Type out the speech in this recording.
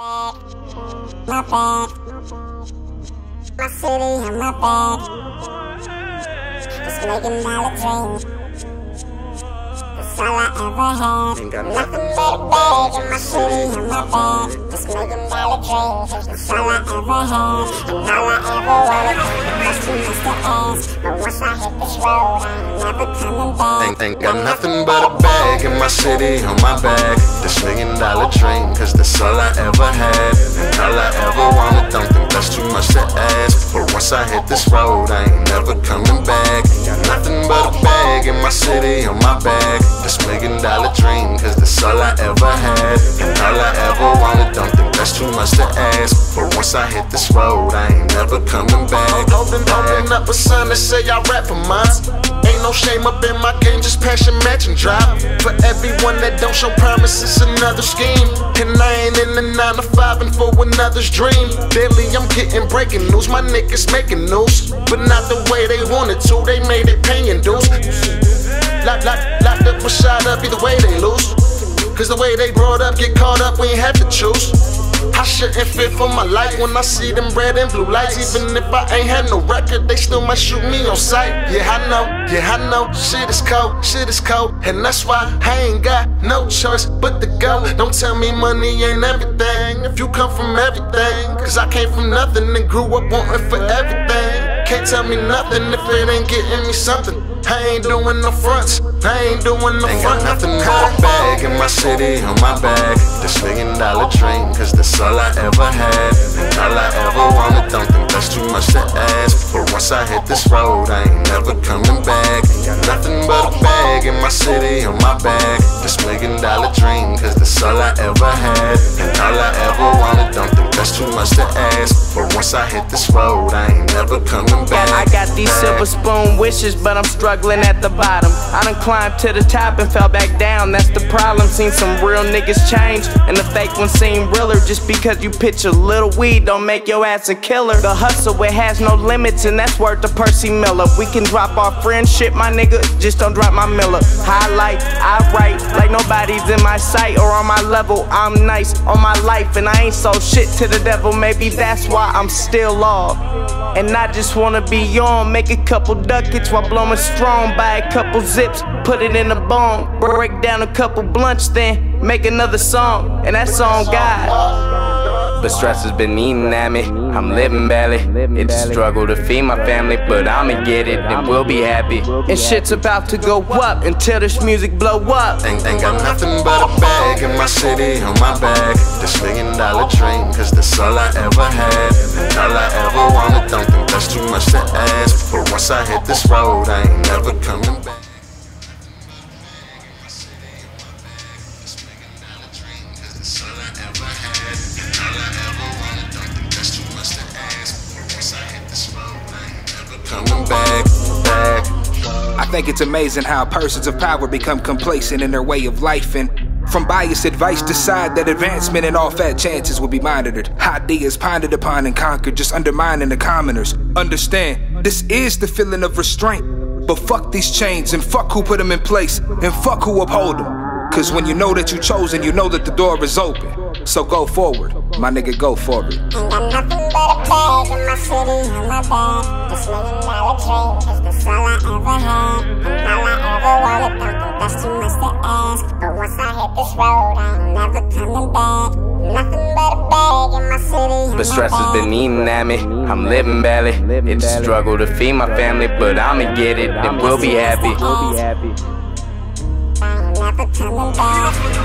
My city and my bed, just making out a dream. That's all I ever had. Nothing but a bed in my city and my bed, just making out a dream. That's all I ever had, and all I ever wanted. That's too much to ask, but once I hit this road, I ain't never coming back. Ain't got nothing but a bag in my city on my back. This $1 million dream, cause that's all I ever had, and all I ever wanted. Don't think that's too much to ask, but once I hit this road, I ain't never coming back. Got nothing but a bag in my city on my back. This $1 million dream, cause that's all I ever had, and all I ever wanted. Don't think that's too much to ask, but once I hit this road, I ain't never coming back. Holding up a sign that say I rap for mine. Ain't no shame up in my game, just passion, match, and drive. For everyone that don't show promise, it's another scheme. And I ain't in the 9 to 5 and for another's dream. Daily I'm getting breaking news, my niggas making news, but not the way they wanted to, they made it paying dues. Locked up or shot up, either way they lose, cause the way they brought up, get caught up, we ain't have to choose. I shouldn't fear for my life when I see them red and blue lights. Even if I ain't had no record, they still might shoot me on sight. Yeah, I know, shit is cold, and that's why I ain't got no choice but to go. Don't tell me money ain't everything, if you come from everything, cause I came from nothing and grew up wanting for everything. Can't tell me nothing if it ain't getting me something. I ain't doing no fronts, I ain't doing no front. Ain't got nothing but a bag in my city on my back. This $1 million dream, cause that's all I ever had, and all I ever wanted. Don't think that's too much to ask, but once I hit this road, I ain't never coming back. Ain't got nothing but a bag in my city on my back. This $1 million dream, cause that's all I ever had, and all I ever wanted. Don't think that's too much to ask, but once I hit this road, I ain't never coming back. I got these silver spoon wishes, but I'm struggling at the bottom. I done climbed to the top and fell back down, that's the problem. Seen some real niggas change, and the fake ones seem realer. Just because you pitch a little weed don't make your ass a killer. The hustle, it has no limits, and that's worth to Percy Miller. We can drop our friendship, my nigga, just don't drop my Miller. Highlight, I write like nobody's in my sight or on my level. I'm nice on my life, and I ain't sold shit to the devil. Maybe that's why I'm still off, and I just wanna be on. Make a couple ducats while blowing strong, buy a couple zips, put it in the bong, break down a couple blunts, then make another song, and that's on God. But stress has been eating at me, I'm living badly. It's a struggle to feed my family, but I'ma get it and we'll be happy. And shit's about to go up until this music blow up. Ain't got nothing but a bag in my city on my back. This $1 million dream, cause that's all I ever had, and all I ever wanted. Don't think that's too much to ask, but once I hit this road, I ain't never coming back. I think it's amazing how persons of power become complacent in their way of life, and from biased advice decide that advancement and all fat chances will be monitored. Ideas pondered upon and conquered, just undermining the commoners. Understand, this is the feeling of restraint, but fuck these chains and fuck who put them in place and fuck who uphold them. Cause when you know that you chosen, you know that the door is open. So go forward, my nigga, go forward. Bag in my city on my back. This $1 million dream, cause that's all I ever had, and all I ever wanted. Don't think that's too much to ask, but once I hit this road, I ain't never coming back. Nothing but a bag in my city. The stress has been eating at me, I'm living badly. It's a struggle to feed my family, but I'ma get it and we'll be happy. I ain't never coming back.